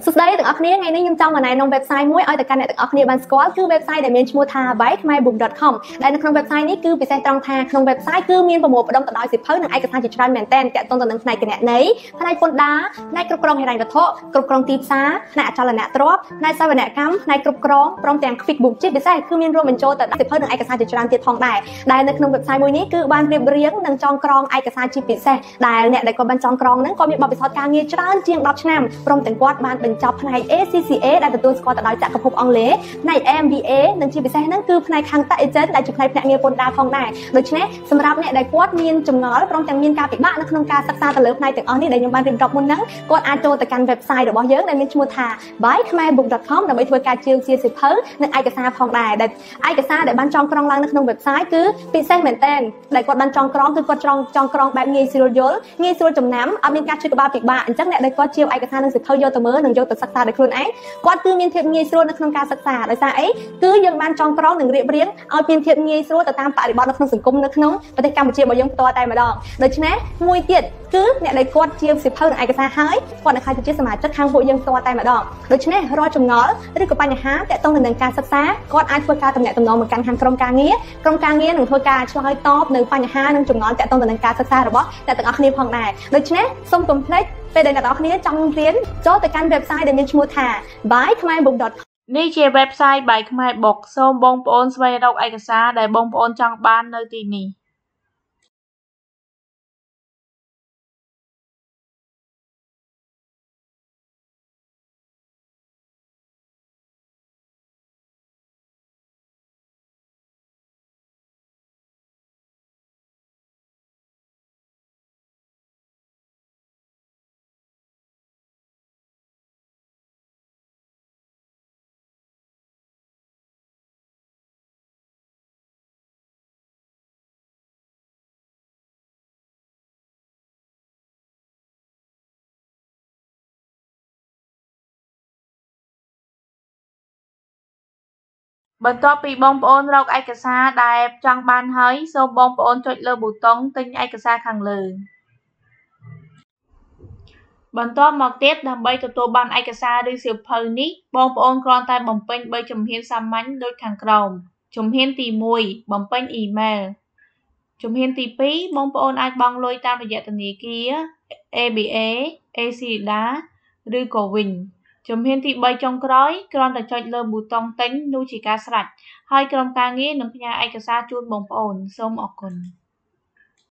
ACCA ដែលទទួលស្គាល់ដោយចក្រភពអង់គ្លេសផ្នែក MBA និងជាពិសេសហ្នឹងគឺផ្នែកខាងតេអេเจนដែលជាផ្នែកភ្នាក់ងារពន្ធដារផងដែរដូច្នេះសម្រាប់អ្នកដែលគាត់មានចម្ងល់ព្រមទាំងមានការពិបាកនៅក្នុងការសិក្សាទៅលើផ្នែកទាំងអស់នេះដែលខ្ញុំបានរៀបរាប់មុនហ្នឹងគាត់អាចចូលទៅកាន់ website របស់យើងដែលមានឈ្មោះថា website គឺពិសេសមែនតើដែលគាត់បានចងក្រងឡើងនៅក្នុង ដោយសារអីគឺយើងបានចងក្រងនឹងរៀបរៀងឲ្យមានភាពងាយស្រួលនៅក្នុងការសិក្សាដោយសារអីគឺយើងបានចងក្រងនឹងរៀបរៀងឲ្យមានភាពងាយស្រួលទៅតាមបរិបទនៅក្នុងសង្គមនៅក្នុងប្រទេសកម្ពុជារបស់យើងផ្ទាល់តែម្ដងដូច្នេះមួយទៀតគឺអ្នកដែលគាត់ជាសិក្ខាសាស្ត្រឯកឯកសាហ្នឹងគាត់អាចធ្វើការតំណងមកកាន់ខាងក្រុមការងារក្រុមការងារនឹងធ្វើការឆ្លើយតបនៅបញ្ហានិងចម្ងល់ទាក់ទងទៅនឹងការសិក្សារបស់តែទាំងអស់គ្នាផងដែរដូច្នេះសូម កុំភ្លេចពេលដែលអ្នកនរគ្នាចង់រៀន ចូល ទៅ កាន់ website ដែលមានឈ្មោះថា នេះជា website បាយ ខ្មែរ book សូម បងប្អូន ស្វែងរក ឯកសារ ដែល បងប្អូន ចង់ បាន នៅ ទី នេះបន្ទាប់ពីបងប្អូនរកឯកសារដែលចង់បានហើយសូមបងប្អូនចុចលើប៊ូតុងទិញឯកសារខាងលើបន្ទាប់មកទៀតដើម្បីទទួលបានឯកសារឬសៀវភៅនេះបងប្អូនគ្រាន់តែបំពេញ 3 ជំហានសាមញ្ញ ជំហានទី 2 បងប្អូនអាចបង់លុយតាមរយៈធនាគារ ABA ACDA ឬក៏ ជំហានទី 3 ចុងក្រោយគ្រាន់តែចុចលើប៊ូតុងទិញនោះជាការស្រេចហើយក្រុមការងារនឹងផ្ញើឯកសារជូនបងប្អូនសូមអរគុណ